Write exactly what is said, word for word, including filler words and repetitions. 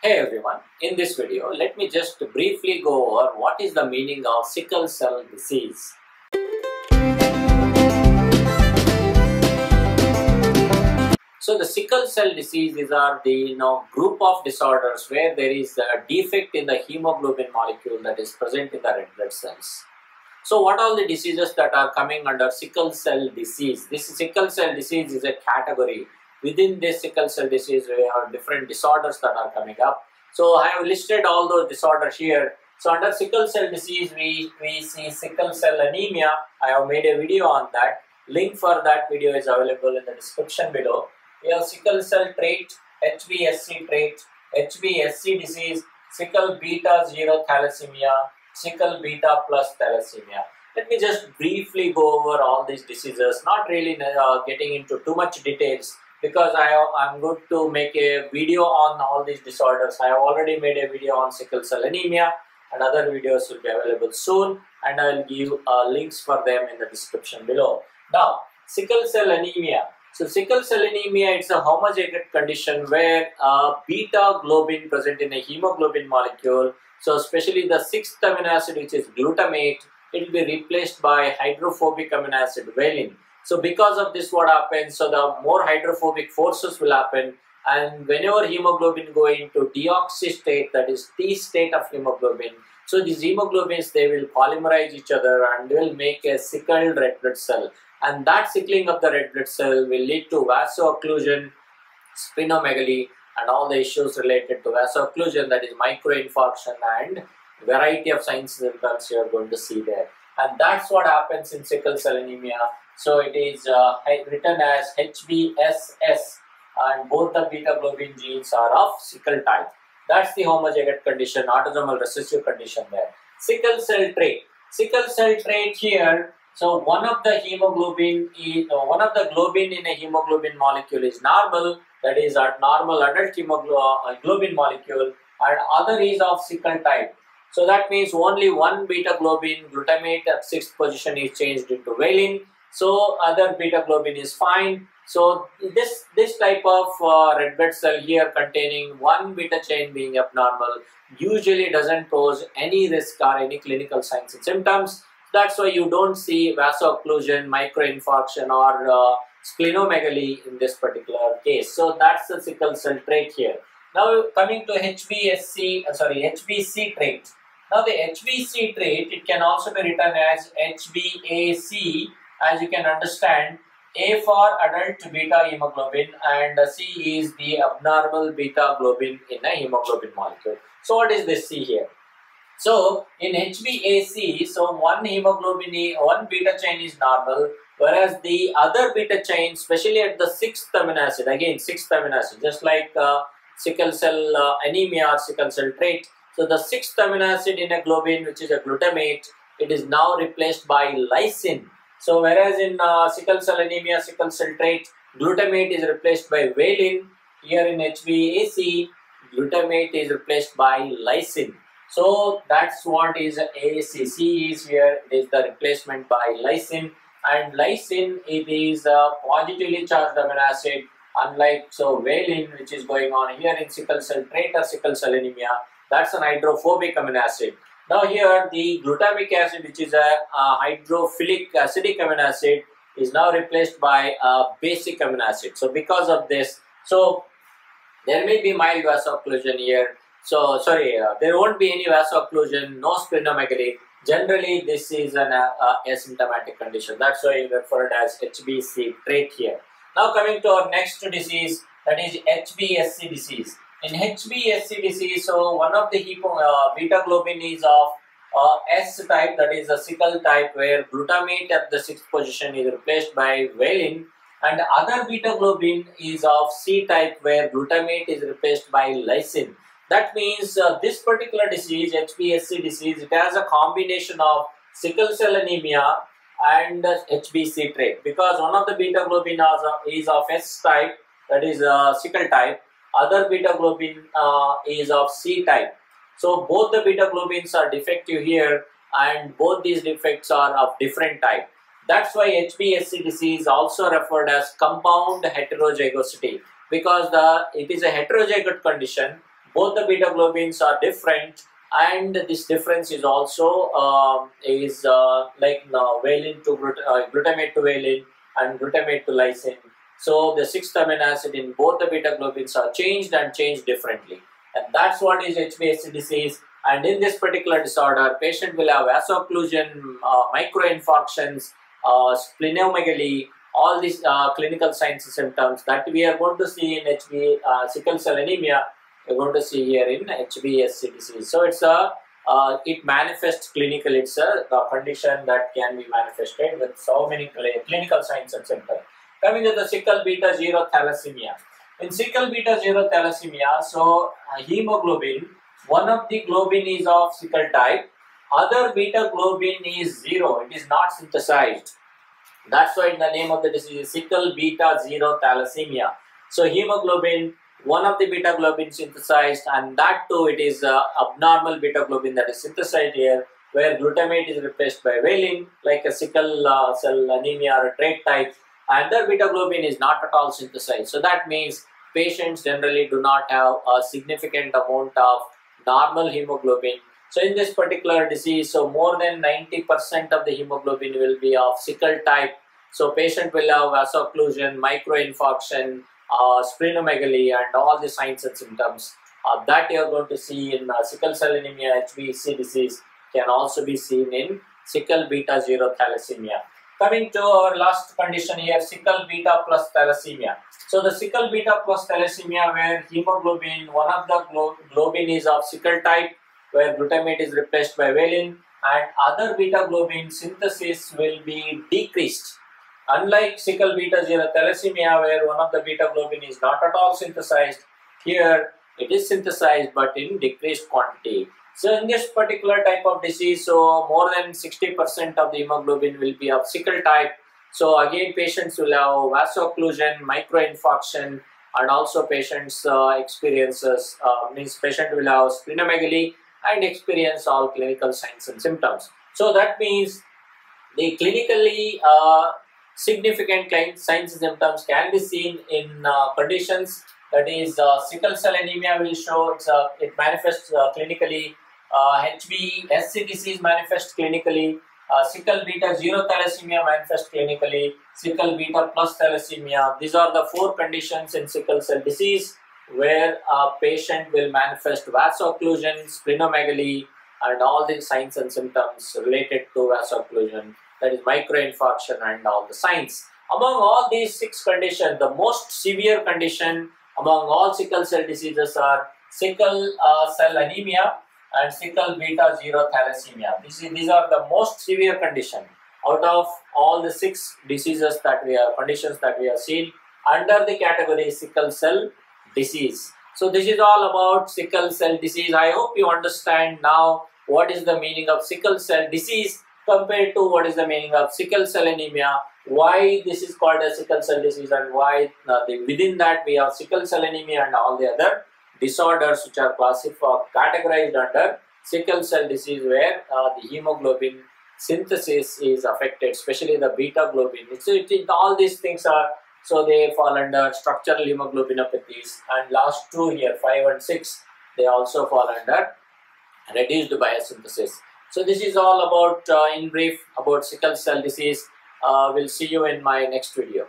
Hey everyone, in this video, let me just briefly go over what is the meaning of sickle cell disease. So the sickle cell diseases are the you know, group of disorders where there is a defect in the hemoglobin molecule that is present in the red blood cells. So what are the diseases that are coming under sickle cell disease? This sickle cell disease is a category. Within this sickle cell disease, we have different disorders that are coming up. So I have listed all those disorders here. So under sickle cell disease, we, we see sickle cell anemia. I have made a video on that. Link for that video is available in the description below. We have sickle cell trait, H b S C trait, H b S C disease, sickle beta zero thalassemia, sickle beta plus thalassemia. Let me just briefly go over all these diseases, not really uh, getting into too much details, because I am going to make a video on all these disorders. I have already made a video on sickle cell anemia, and other videos will be available soon, and I will give uh, links for them in the description below. Now, sickle cell anemia. So sickle cell anemia, it's a homozygotic condition where uh, beta globin present in a hemoglobin molecule, so especially the sixth amino acid, which is glutamate, it will be replaced by hydrophobic amino acid valine. So because of this, what happens, so the more hydrophobic forces will happen, and whenever hemoglobin go into deoxy state, that is T state of hemoglobin, so these hemoglobins, they will polymerize each other and will make a sickled red blood cell. And that sickling of the red blood cell will lead to vasoocclusion, splenomegaly, and all the issues related to vasoocclusion, that is microinfarction and variety of signs and symptoms you are going to see there. And that's what happens in sickle cell anemia. So it is uh, written as H b S S, and both the beta globin genes are of sickle type. That's the homozygotic condition, autosomal recessive condition there. Sickle cell trait. Sickle cell trait here. So one of the hemoglobin, one of the globin in a hemoglobin molecule is normal, that is a normal adult hemoglobin molecule, and other is of sickle type. So that means only one beta globin, glutamate at sixth position, is changed into valine. So other beta globin is fine. So this this type of uh, red blood cell here containing one beta chain being abnormal usually doesn't pose any risk or any clinical signs and symptoms. That's why you don't see vasoocclusion, microinfarction, or uh, splenomegaly in this particular case. So that's the sickle cell trait here. Now coming to H b S C, sorry H b C trait. Now the H b C trait, it can also be written as H b A C, as you can understand. A for adult beta hemoglobin, and C is the abnormal beta globin in a hemoglobin molecule. So what is this C here? So in H b A C, so one hemoglobin, one beta chain is normal, whereas the other beta chain, especially at the sixth amino acid, again sixth amino acid, just like uh, sickle cell uh, anemia or sickle cell trait. So the sixth amino acid in a globin, which is a glutamate, it is now replaced by lysine. So whereas in uh, sickle cell anemia, sickle cell trait, glutamate is replaced by valine. Here in H b A C, glutamate is replaced by lysine. So that's what is A C. C is here, it is the replacement by lysine. And lysine, it is a positively charged amino acid, unlike so valine, which is going on here in sickle cell trait or sickle cell anemia. That's an hydrophobic amino acid. Now here the glutamic acid, which is a, a hydrophilic acidic amino acid, is now replaced by a basic amino acid. So because of this, so there may be mild vasoocclusion here. So sorry, uh, there won't be any vasoocclusion, no splenomegaly. Generally this is an uh, uh, asymptomatic condition. That's why you referred as H b C trait here. Now coming to our next disease, that is H b S C disease. In H b S C disease, so one of the hemo, uh, beta globin is of uh, S type, that is a sickle type, where glutamate at the sixth position is replaced by valine, and other beta globin is of C type, where glutamate is replaced by lysine. That means uh, this particular disease, H b S C disease, it has a combination of sickle cell anemia and uh, H b C trait, because one of the beta globin is of S type, that is a sickle type. Other beta globin uh, is of C type. So both the beta globins are defective here, and both these defects are of different type. That's why H b S C disease is also referred as compound heterozygosity, because the it is a heterozygote condition. both the beta globins are different, and this difference is also uh, is uh, like now valent to glut uh, glutamate to valine and glutamate to lysine. So the sixth amino acid in both the beta globins are changed and changed differently, and that's what is H b S C disease. And in this particular disorder, patient will have vasoocclusion, uh, microinfarctions, uh, splenomegaly, all these uh, clinical signs and symptoms that we are going to see in H B, uh, sickle cell anemia, we are going to see here in H b S C disease. So it's a, uh, it manifests clinically. It's a, a condition that can be manifested with so many cl clinical signs and symptoms. Coming to the sickle beta zero thalassemia. In sickle beta zero thalassemia, so uh, hemoglobin, one of the globin is of sickle type, other beta globin is zero, it is not synthesized. That's why the name of the disease is sickle beta zero thalassemia. So hemoglobin, one of the beta globin synthesized, and that too it is uh, abnormal beta globin that is synthesized here, where glutamate is replaced by valine, like a sickle uh, cell anemia or a trait type, and the beta globin is not at all synthesized. So that means patients generally do not have a significant amount of normal hemoglobin. So in this particular disease, so more than ninety percent of the hemoglobin will be of sickle type. So patient will have vasoocclusion, microinfarction, uh, splenomegaly, and all the signs and symptoms uh, that you are going to see in uh, sickle cell anemia. H b S C disease can also be seen in sickle beta zero thalassemia. Coming to our last condition here, sickle beta plus thalassemia. So the sickle beta plus thalassemia, where hemoglobin, one of the glo globin is of sickle type, where glutamate is replaced by valine, and other beta globin synthesis will be decreased. Unlike sickle beta zero thalassemia, where one of the beta globin is not at all synthesized, here it is synthesized but in decreased quantity. So in this particular type of disease, so more than sixty percent of the hemoglobin will be of sickle type. So again, patients will have vasoocclusion, microinfarction, and also patients uh, experiences, uh, means patient will have splenomegaly and experience all clinical signs and symptoms. So that means the clinically uh, significant signs and symptoms can be seen in uh, conditions that is uh, sickle cell anemia will show, it's, uh, it manifests uh, clinically. Uh, H b S C disease manifests clinically, uh, sickle beta zero thalassemia manifests clinically, sickle beta plus thalassemia. These are the four conditions in sickle cell disease where a patient will manifest vasoocclusion, splenomegaly, and all the signs and symptoms related to vasoocclusion, that is microinfarction and all the signs. Among all these six conditions, the most severe condition among all sickle cell diseases are sickle uh, cell anemia and sickle beta zero thalassemia. This is, these are the most severe condition out of all the six diseases that we are, conditions that we have seen under the category sickle cell disease. So this is all about sickle cell disease. I hope you understand now what is the meaning of sickle cell disease compared to what is the meaning of sickle cell anemia, why this is called a sickle cell disease, and why uh, the, within that we have sickle cell anemia and all the other disorders which are classified, categorized under sickle cell disease, where uh, the hemoglobin synthesis is affected, especially the beta globin. It's, it, it, all these things are, so they fall under structural hemoglobinopathies, and last two here, five and six, they also fall under reduced biosynthesis. So this is all about, uh, in brief, about sickle cell disease. Uh, we'll see you in my next video.